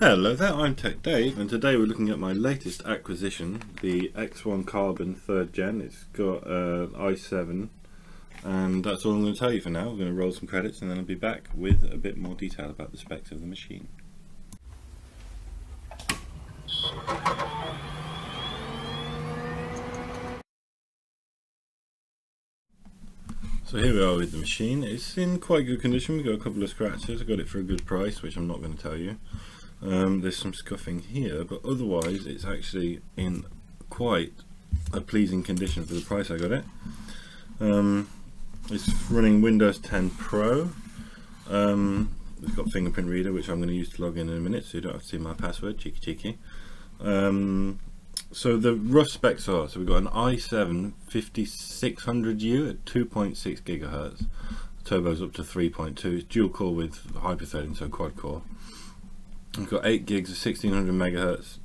Hello there, I'm Tech Dave, and today we're looking at my latest acquisition, the X1 Carbon 3rd Gen. It's got i7, and that's all I'm going to tell you for now. We're going to roll some credits, and then I'll be back with a bit more detail about the specs of the machine. So here we are with the machine. It's in quite good condition. We've got a couple of scratches. I got it for a good price, which I'm not going to tell you. There's some scuffing here, but otherwise it's actually in quite a pleasing condition for the price I got it. It's running Windows 10 Pro. It's got fingerprint reader, which I'm going to use to log in a minute, so you don't have to see my password. Cheeky cheeky. So the rough specs are, so we've got an i7 5600U at 2.6 gigahertz. Turbo's up to 3.2. It's dual core with hyper-threading, so quad core. We've got 8 gigs of 1600 megahertz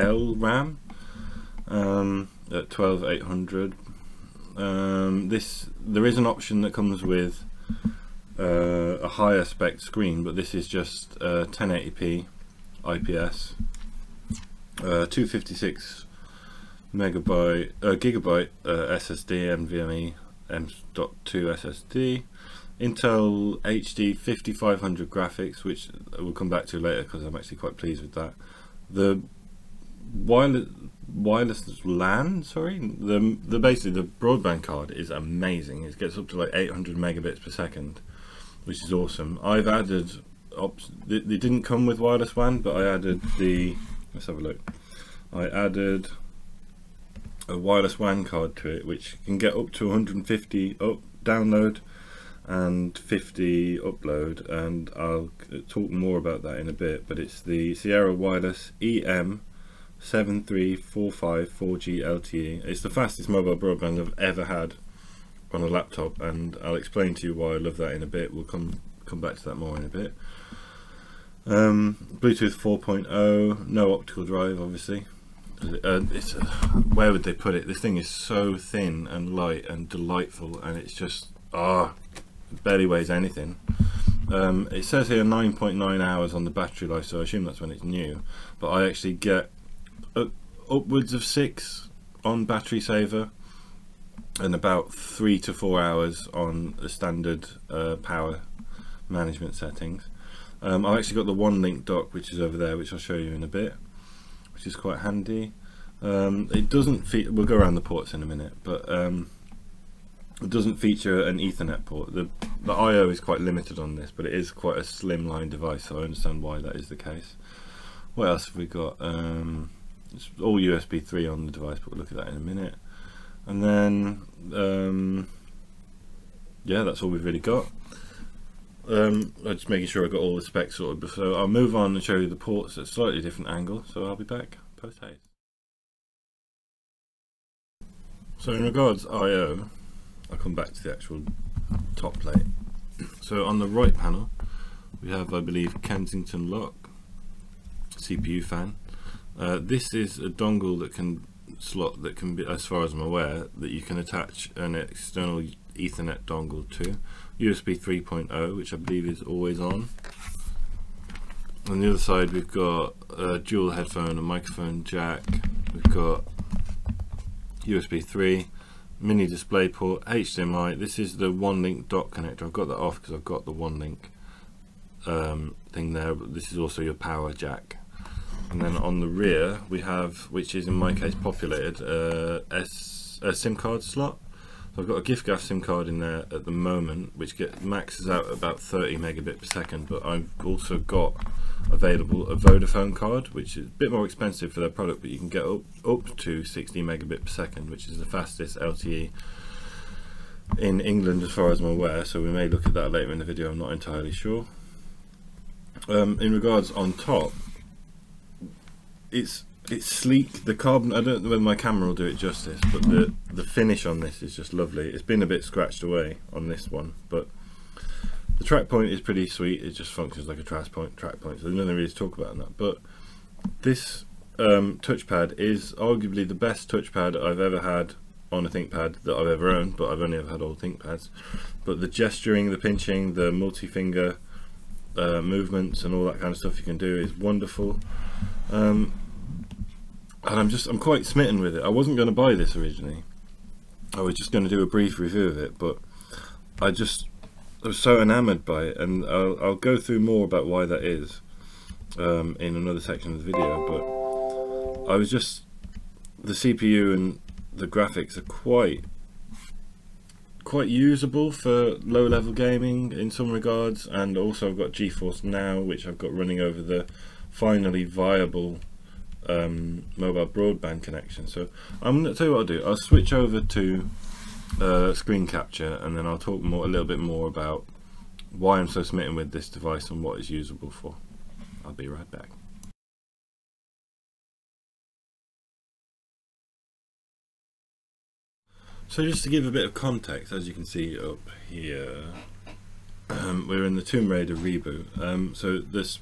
DDR3L RAM at 12800. There is an option that comes with a higher spec screen, but this is just 1080p IPS, 256 megabyte gigabyte SSD, NVMe M.2 SSD. Intel HD 5500 graphics, which we'll come back to later because I'm actually quite pleased with that. The wireless LAN, sorry, basically the broadband card is amazing. It gets up to like 800 megabits per second, which is awesome. I've added, they didn't come with wireless WAN, but I added the, let's have a look. I added a wireless WAN card to it, which can get up to 150 download and 50 upload, and I'll talk more about that in a bit, but it's the Sierra Wireless EM 7345 4G LTE. It's the fastest mobile broadband I've ever had on a laptop, and I'll explain to you why I love that in a bit. We'll come back to that more in a bit. Bluetooth 4.0, no optical drive obviously. Where would they put it? This thing is so thin and light and delightful, and it's just, barely weighs anything. It says here 9.9 hours on the battery life, so I assume that's when it's new, but I actually get upwards of 6 on battery saver and about 3 to 4 hours on the standard power management settings. I've actually got the OneLink dock, which is over there, which I'll show you in a bit, which is quite handy. It doesn't we'll go around the ports in a minute, but it doesn't feature an Ethernet port. The I/O is quite limited on this, but it is quite a slimline device, so I understand why that is the case. What else have we got? It's all USB 3 on the device, but we'll look at that in a minute. And then, yeah, that's all we've really got. I'm just making sure I got all the specs sorted, so I'll move on and show you the ports at a slightly different angle, so I'll be back post-haste. So in regards I/O, I'll come back to the actual top plate. So on the right panel we have, I believe, Kensington lock, CPU fan. This is a dongle that can slot, that can be, as far as I'm aware, that you can attach an external Ethernet dongle to. USB 3.0, which I believe is always on. On the other side we've got a dual headphone and microphone jack. We've got USB 3. Mini DisplayPort, HDMI. This is the OneLink dock connector. I've got that off because I've got the OneLink thing there, but this is also your power jack. And then on the rear we have, which is in my case populated, a SIM card slot. So I've got a giffgaff SIM card in there at the moment, which maxes out at about 30 megabit per second, but I've also got available a Vodafone card, which is a bit more expensive for their product, but you can get up to 60 megabit per second, which is the fastest LTE in England as far as I'm aware, so we may look at that later in the video, I'm not entirely sure. In regards on top, it's sleek. The carbon, I don't know whether my camera will do it justice, but the finish on this is just lovely. It's been a bit scratched away on this one, but the track point is pretty sweet. It just functions like a track point, so there's nothing really to talk about on that. But this touchpad is arguably the best touchpad I've ever had on a ThinkPad that I've ever owned, but I've only ever had old ThinkPads. But the gesturing, the pinching, the multi-finger movements and all that kind of stuff you can do is wonderful. And I'm quite smitten with it. I wasn't going to buy this originally. I was just going to do a brief review of it, but I was so enamored by it, and I'll go through more about why that is in another section of the video. But I was just, the CPU and the graphics are quite usable for low level gaming in some regards, and also I've got GeForce Now, which I've got running over the finally viable mobile broadband connection. So I'm going to tell you what I'll do. I'll switch over to screen capture, and then I'll talk a little bit more about why I'm so smitten with this device and what it's usable for. I'll be right back. So just to give a bit of context, as you can see up here, we're in the Tomb Raider reboot. So this,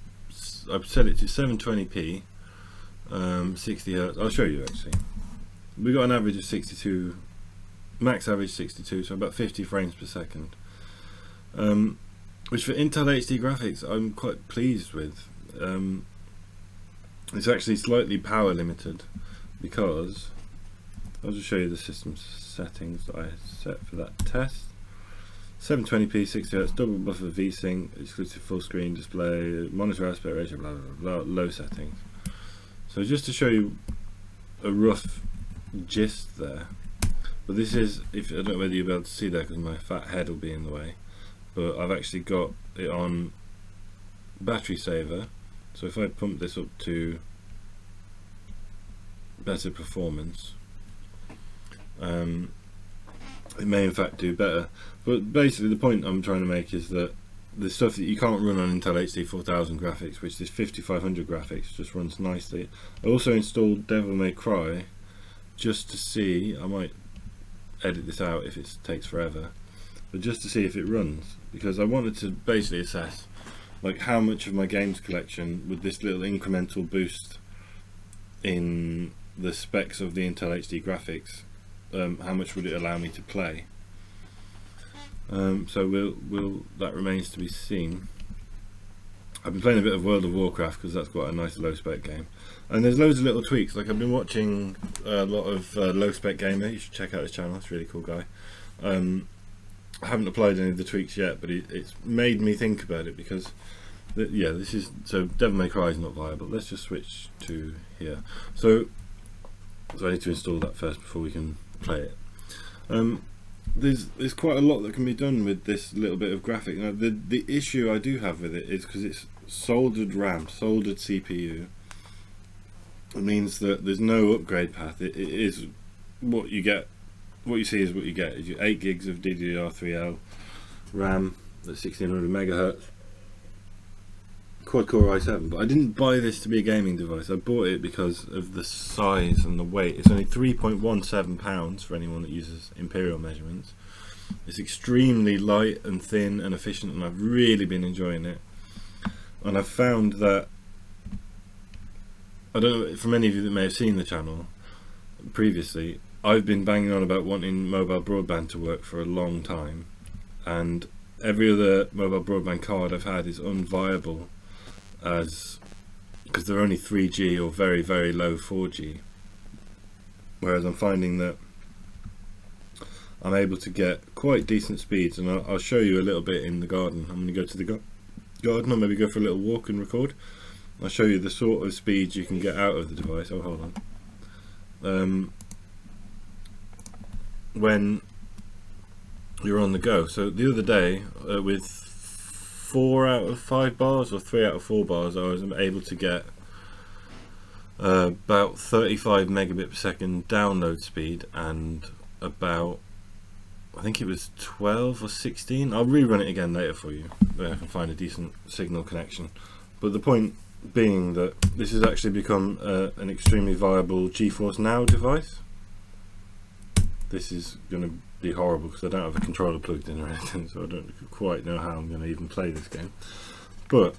I've set it to 720p, 60Hz. I'll show you actually. We got an average of 62, max average 62, so about 50 frames per second. Which for Intel HD graphics, I'm quite pleased with. It's actually slightly power limited because, I'll just show you the system settings that I set for that test. 720p, 60Hz, double buffer VSync, exclusive full screen display, monitor aspect ratio, blah, blah, blah, low settings. So just to show you a rough gist there, but this is, if I don't know whether you'll be able to see that because my fat head will be in the way, but I've actually got it on battery saver. So if I pump this up to better performance, it may in fact do better. But basically the point I'm trying to make is that the stuff that you can't run on Intel HD 4000 graphics, which this 5500 graphics just runs nicely. I also installed Devil May Cry just to see, I might edit this out if it takes forever, but just to see if it runs, because I wanted to basically assess like how much of my games collection with this little incremental boost in the specs of the Intel HD graphics, how much would it allow me to play? So that remains to be seen. I've been playing a bit of World of Warcraft because that's quite a nice low spec game, and there's loads of little tweaks. Like I've been watching a lot of low spec gamer. You should check out his channel. It's a really cool guy. I haven't applied any of the tweaks yet, but it's made me think about it because, yeah, this is, so Devil May Cry is not viable. Let's just switch to here. So I need to install that first before we can play it. There's quite a lot that can be done with this little bit of graphic. Now the issue I do have with it is because it's soldered RAM, soldered CPU. It means that there's no upgrade path. It is what you get. What you see is what you get. Is your 8 gigs of DDR3L RAM at 1600 megahertz, quad core i7. But I didn't buy this to be a gaming device. I bought it because of the size and the weight. It's only 3.17 pounds for anyone that uses imperial measurements. It's extremely light and thin and efficient, and I've really been enjoying it. And I've found that, I don't know, for many of you that may have seen the channel previously, I've been banging on about wanting mobile broadband to work for a long time, and every other mobile broadband card I've had is unviable, as because they're only 3G or very very low 4G, whereas I'm finding that I'm able to get quite decent speeds, and I'll show you a little bit in the garden. I'm going to go to the garden or maybe go for a little walk and record. I'll show you the sort of speeds you can get out of the device. Oh, hold on. When you're on the go. So the other day with 4 out of 5 bars or 3 out of 4 bars, I was able to get about 35 megabit per second download speed, and about, I think it was 12 or 16. I'll rerun it again later for you where I can find a decent signal connection. But the point being that this has actually become an extremely viable GeForce Now device. This is going to be horrible because I don't have a controller plugged in or anything, so I don't quite know how I'm going to even play this game. But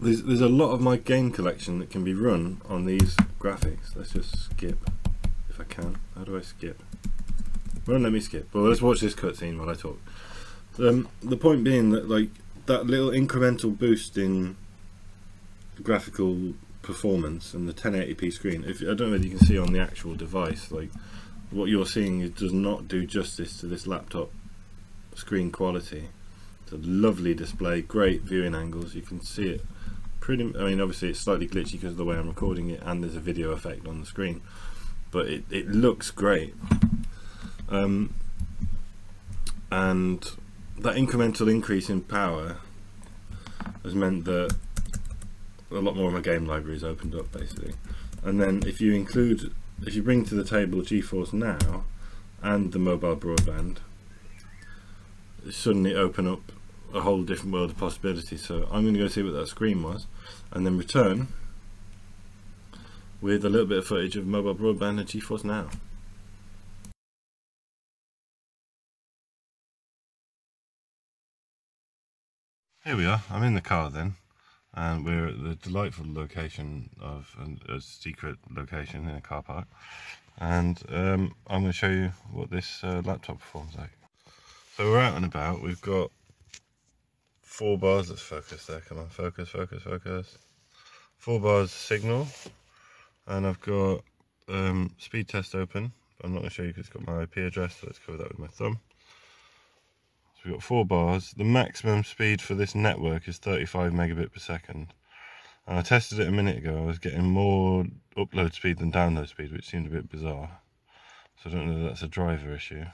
there's a lot of my game collection that can be run on these graphics. Let's just skip if I can. How do I skip? Well, let me skip. Well, let's watch this cutscene while I talk. The point being that, like, that little incremental boost in graphical performance and the 1080p screen, if I don't know if you can see on the actual device, like what you're seeing, it does not do justice to this laptop screen quality. It's a lovely display, great viewing angles, you can see it pretty, I mean obviously it's slightly glitchy because of the way I'm recording it and there's a video effect on the screen, but it looks great. And that incremental increase in power has meant that a lot more of my game library is opened up basically. And then if you bring to the table GeForce Now and the mobile broadband, you suddenly open up a whole different world of possibilities. So I'm going to go see what that screen was and then return with a little bit of footage of mobile broadband and GeForce Now. Here we are, I'm in the car then, and we're at the delightful location of a secret location in a car park, and I'm going to show you what this laptop performs like. So we're out and about, we've got 4 bars, let's focus there, come on, focus, focus, focus. 4 bars signal, and I've got speed test open, but I'm not going to show you because it's got my IP address, so let's cover that with my thumb. We've got 4 bars. The maximum speed for this network is 35 megabit per second. And I tested it a minute ago. I was getting more upload speed than download speed, which seemed a bit bizarre. So I don't know if that's a driver issue.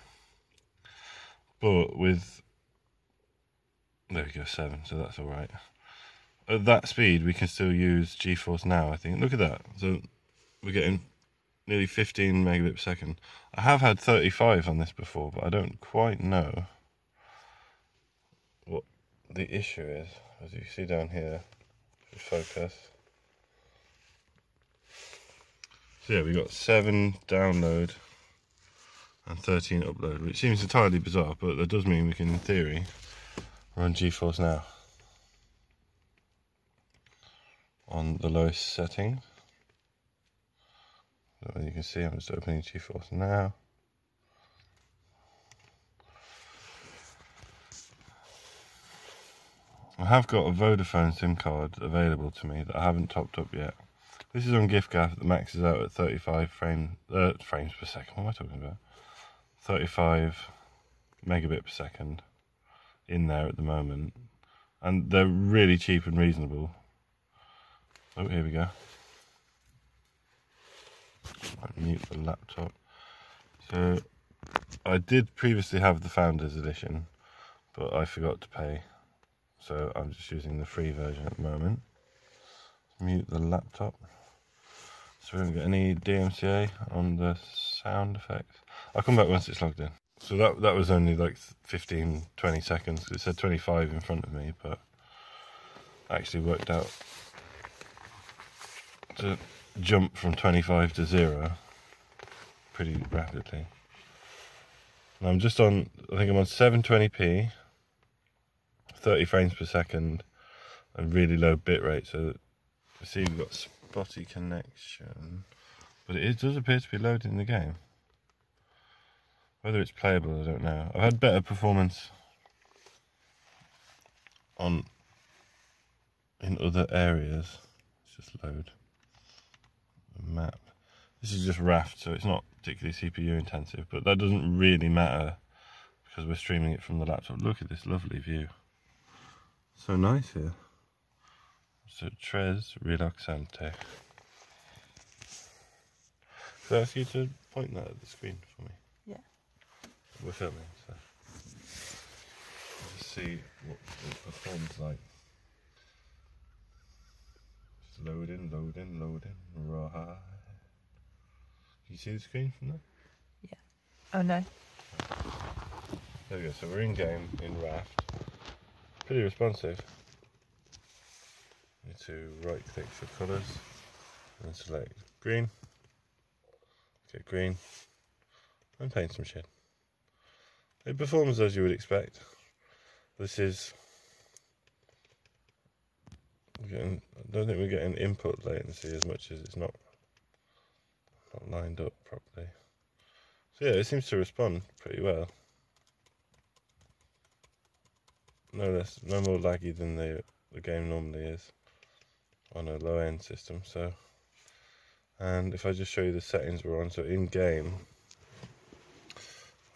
But with, there we go, 7, so that's all right. At that speed, we can still use GeForce Now, I think. Look at that. So we're getting nearly 15 megabit per second. I have had 35 on this before, but I don't quite know what the issue is. As you see down here, focus. So yeah, we got 7 download and 13 upload, which seems entirely bizarre, but that does mean we can, in theory, run GeForce Now on the lowest setting. So you can see I'm just opening GeForce Now. I have got a Vodafone SIM card available to me that I haven't topped up yet. This is on giffgaff, that maxes out at 35 frames per second. What am I talking about? 35 megabit per second in there at the moment. And they're really cheap and reasonable. Oh, here we go. I'll mute the laptop. So, I did previously have the Founders Edition, but I forgot to pay. So I'm just using the free version at the moment. Mute the laptop. So we haven't got any DMCA on the sound effects. I'll come back once it's logged in. So that was only like 15, 20 seconds. It said 25 in front of me, but I actually worked out to jump from 25 to 0 pretty rapidly. And I'm just on, I think I'm on 720p. 30 frames per second and really low bit rate, so you see we've got spotty connection, but it does appear to be loading the game. Whether it's playable, I don't know. I've had better performance on in other areas. Let's just load the map. This is just Raft, so it's not particularly CPU intensive, but that doesn't really matter because we're streaming it from the laptop. Look at this lovely view. So nice here. So tres relaxante. Could I ask you to point that at the screen for me? Yeah. We're filming, so just see what it performs like. Just loading, loading, loading. Right. Can you see the screen from there? Yeah. Oh no. There we go. So we're in game in Raft. Pretty responsive. Need to right click for colours and select green. Get green and paint some shit. It performs as you would expect. This is, I don't think we're getting input latency as much as it's not lined up properly. So yeah, it seems to respond pretty well. no more laggy than the game normally is on a low-end system. So, and if I just show you the settings we're on, so in game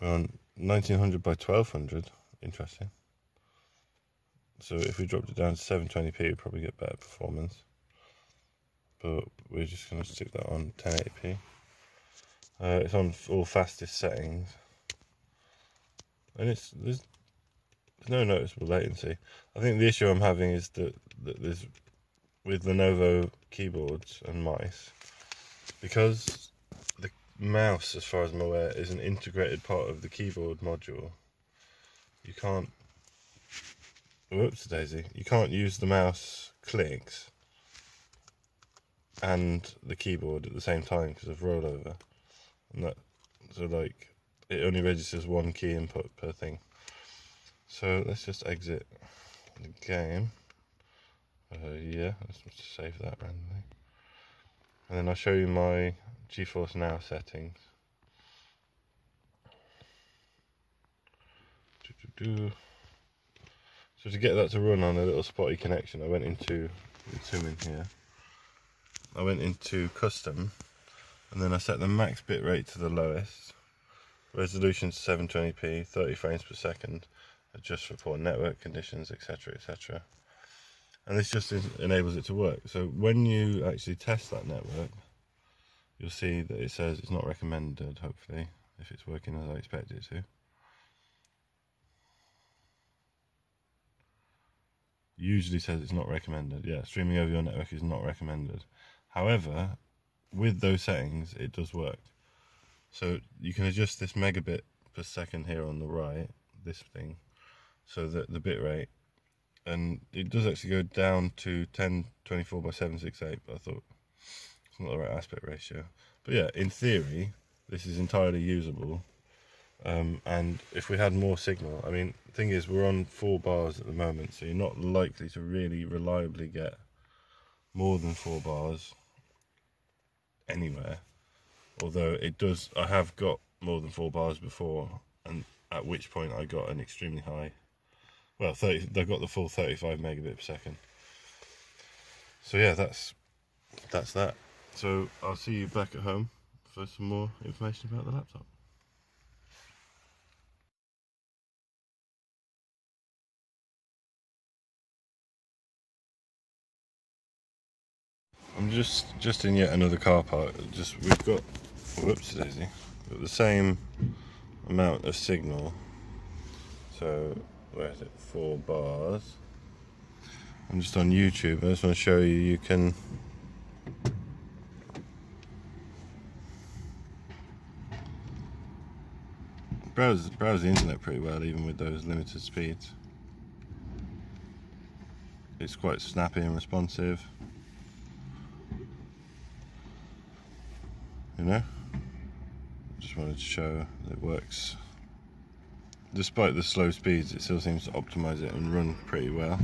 we're on 1900 by 1200, interesting. So if we dropped it down to 720p, we'd probably get better performance, but we're just going to stick that on 1080p. It's on all fastest settings, and it's there's no noticeable latency. I think the issue I'm having is that there's with Lenovo keyboards and mice, because the mouse, as far as I'm aware, is an integrated part of the keyboard module. You can't, whoops daisy, you can't use the mouse clicks and the keyboard at the same time because of rollover. And that, so like, it only registers one key input per thing. So let's just exit the game. Yeah, let's just save that randomly. And then I'll show you my GeForce Now settings. So to get that to run on a little spotty connection, I went into, let's zoom in here. I went into custom, and then I set the max bit rate to the lowest, resolution to 720p, 30 frames per second, adjust for poor network conditions, etc, etc. And this just enables it to work. So when you actually test that network, you'll see that it says it's not recommended, hopefully, if it's working as I expect it to. Usually says it's not recommended. Yeah, streaming over your network is not recommended. However, with those settings, it does work. So you can adjust this megabit per second here on the right, this thing, so that the bit rate, and it does actually go down to 1024 by 768, but I thought it's not the right aspect ratio. But yeah, in theory, this is entirely usable. And if we had more signal, I mean, the thing is, we're on 4 bars at the moment, so you're not likely to really reliably get more than 4 bars anywhere. Although it does, I have got more than 4 bars before, and at which point I got an extremely high, well, 30, they've got the full 35 megabit per second. So yeah, that's that. So I'll see you back at home for some more information about the laptop. I'm just in yet another car park. We've got, whoops daisy, got the same amount of signal. So where is it? 4 bars. I'm just on YouTube. I just want to show you. You can. Browse the internet pretty well, even with those limited speeds. It's quite snappy and responsive. You know, just wanted to show that it works. Despite the slow speeds, it still seems to optimize it and run pretty well.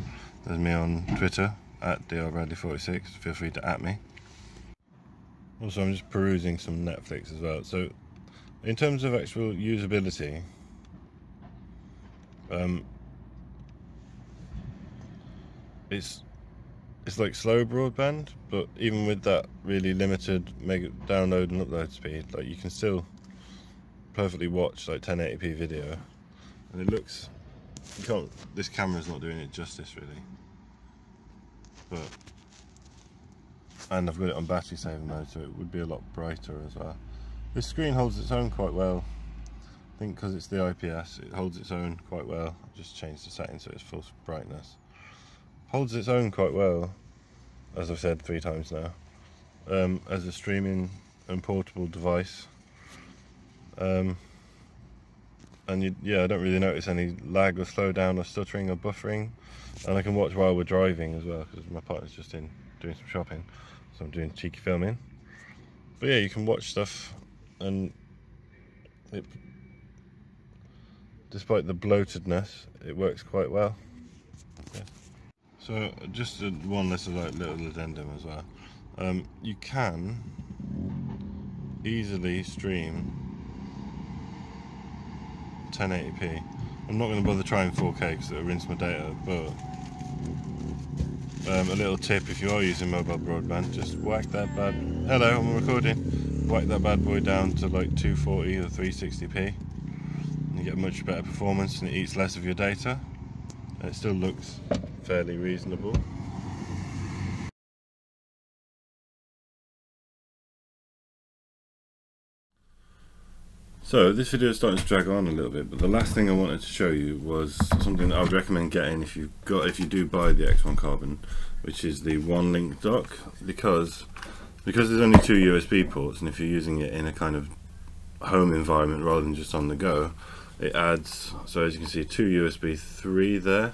There's me on Twitter at drbradley46. Feel free to at me. Also, I'm just perusing some Netflix as well. So, in terms of actual usability, it's like slow broadband, but even with that really limited mega download and upload speed, like you can still perfectly watch like 1080p video, and it looks, you can't, this camera's not doing it justice really, but, and I've got it on battery saver mode, so it would be a lot brighter as well. This screen holds its own quite well, I think, because it's the IPS, it holds its own quite well. I've just changed the setting so it's full brightness. Holds its own quite well, as I've said 3 times now, as a streaming and portable device. Yeah, I don't really notice any lag or slowdown or stuttering or buffering, and I can watch while we're driving as well, because my partner's just in doing some shopping, so I'm doing cheeky filming. But yeah, you can watch stuff, and it, despite the bloatedness, it works quite well. Yeah. So just one little addendum as well. You can easily stream 1080p. I'm not going to bother trying 4K because it'll rinse my data, but a little tip if you are using mobile broadband, just whack that bad, hello, I'm recording, whack that bad boy down to like 240 or 360p and you get much better performance and it eats less of your data and it still looks fairly reasonable. So this video is starting to drag on a little bit, but the last thing I wanted to show you was something that I would recommend getting if you do buy the X1 Carbon, which is the OneLink dock, because there's only two USB ports, and if you're using it in a kind of home environment rather than just on the go, it adds, so as you can see, two USB 3 there,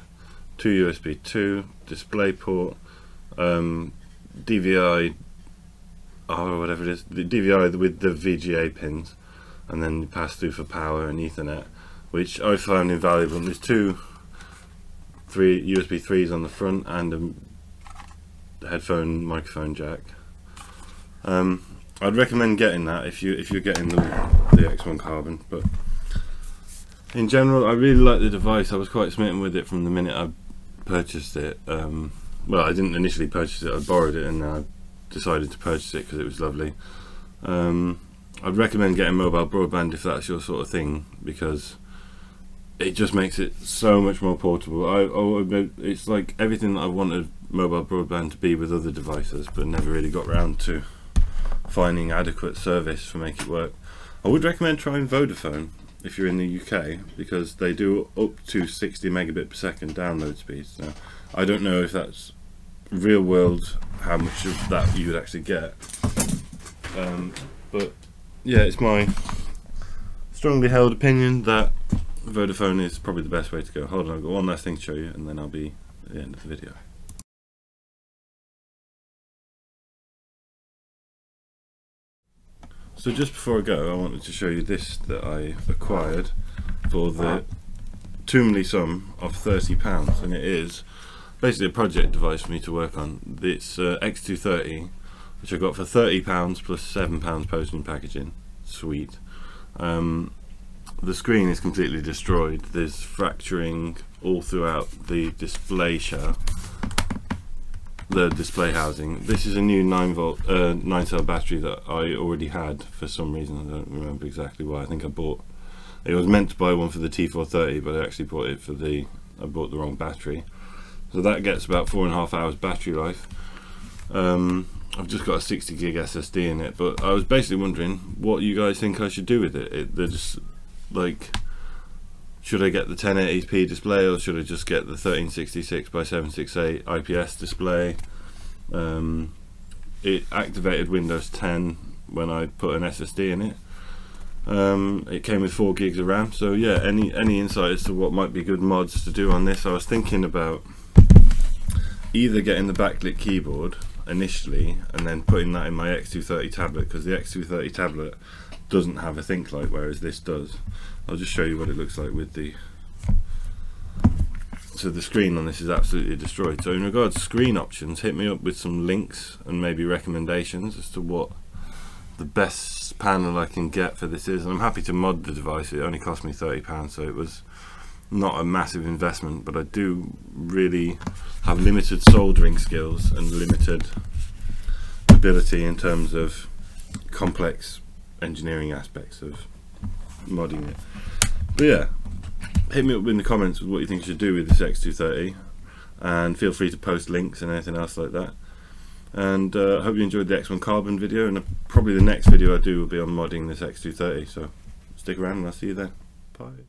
two USB 2, DisplayPort, DVI, or whatever it is, the DVI with the VGA pins, and then you pass through for power and Ethernet, which I found invaluable. And there's three USB 3s on the front and a headphone microphone jack. I'd recommend getting that if you're getting the X1 Carbon. But in general, I really like the device. I was quite smitten with it from the minute I purchased it. Well, I didn't initially purchase it. I borrowed it and then I decided to purchase it because it was lovely. I'd recommend getting mobile broadband if that's your sort of thing, because it just makes it so much more portable. It's like everything that I wanted mobile broadband to be with other devices, but never really got round to finding adequate service to make it work. I would recommend trying Vodafone if you're in the UK, because they do up to 60 megabit per second download speeds. Now, I don't know if that's real world, how much of that you would actually get, but yeah, it's my strongly held opinion that Vodafone is probably the best way to go. Hold on, I've got one last thing to show you and then I'll be at the end of the video. So just before I go, I wanted to show you this that I acquired for the toomly sum of £30, and it is basically a project device for me to work on. It's X230, which I got for £30 plus £7 postage and packaging. Sweet. The screen is completely destroyed. There's fracturing all throughout the display shell, the display housing. This is a new 9 cell battery that I already had for some reason. I don't remember exactly why. I think I bought, it was meant to buy one for the T430, but I actually bought it for the, I bought the wrong battery. So that gets about 4.5 hours battery life. I've just got a 60 gig SSD in it, but I was basically wondering what you guys think I should do with it. They're just like, should I get the 1080p display or should I just get the 1366 by 768 IPS display? It activated Windows 10 when I put an SSD in it. It came with 4 gigs of RAM, so yeah, any insight as to what might be good mods to do on this? I was thinking about either getting the backlit keyboard initially and then putting that in my X230 tablet, because the X230 tablet doesn't have a Think light, whereas this does. I'll just show you what it looks like with the, so the screen on this is absolutely destroyed. So in regards to screen options, hit me up with some links and maybe recommendations as to what the best panel I can get for this is, and I'm happy to mod the device. It only cost me £30, so it was not a massive investment, but I do really have limited soldering skills and limited ability in terms of complex engineering aspects of modding it. But yeah, hit me up in the comments with what you think you should do with this X230, and feel free to post links and anything else like that. And I hope you enjoyed the X1 Carbon video, and probably the next video I do will be on modding this X230, so stick around and I'll see you then. Bye.